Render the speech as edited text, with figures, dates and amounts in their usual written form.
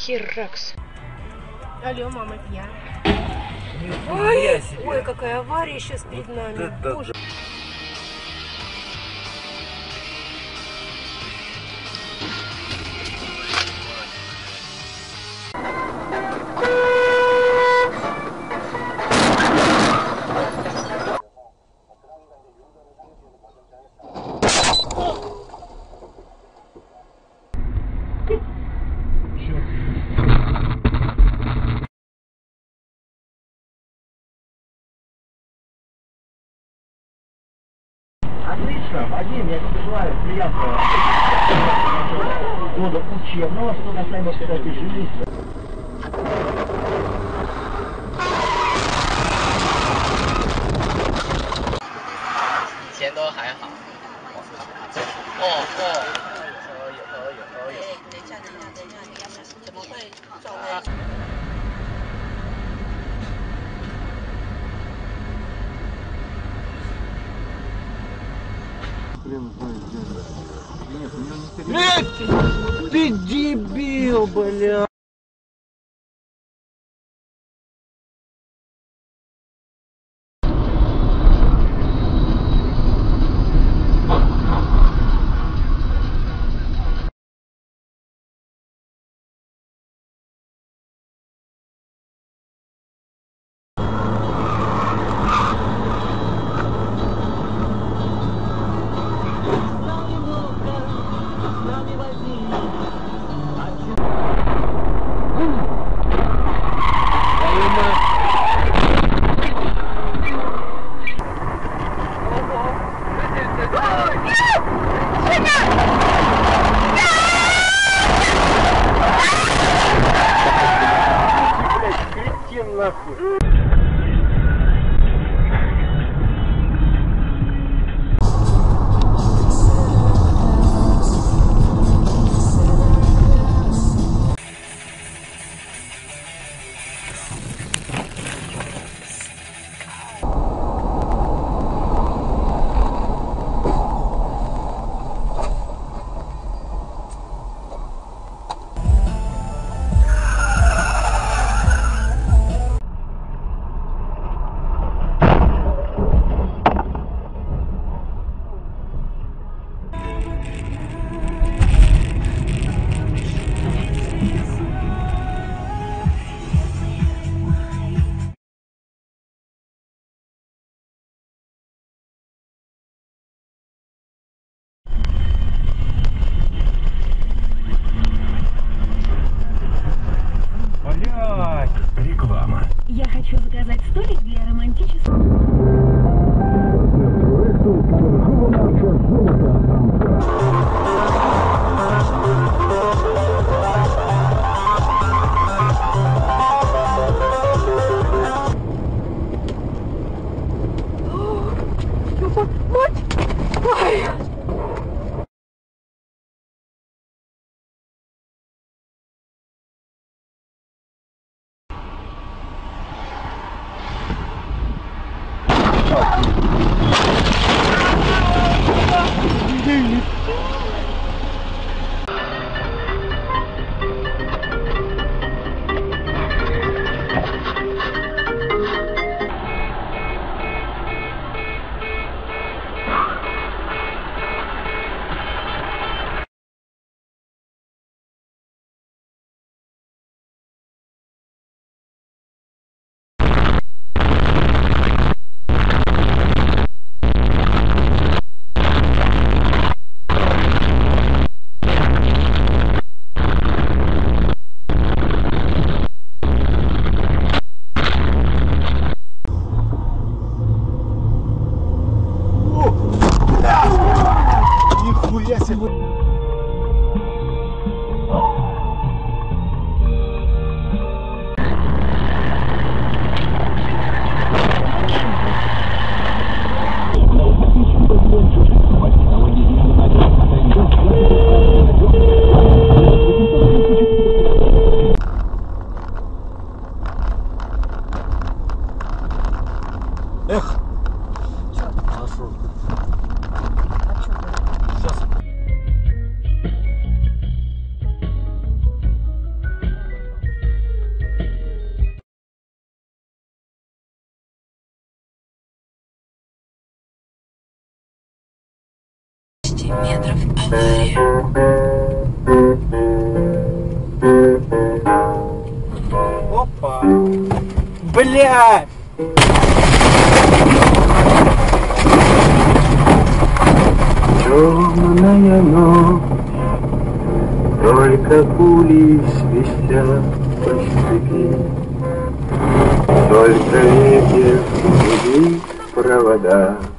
Херакс. Алло, мама, я. Ой, ой, какая авария сейчас перед нами. Боже. Отлично, Вадим, я тебе желаю приятного года учебного, что касаемо, кстати, жилища. Нет, ты дебил, бля. метров авария. Опа! Бля! Черная ночь, только пули свистят по стекле, только ветер гудит провода.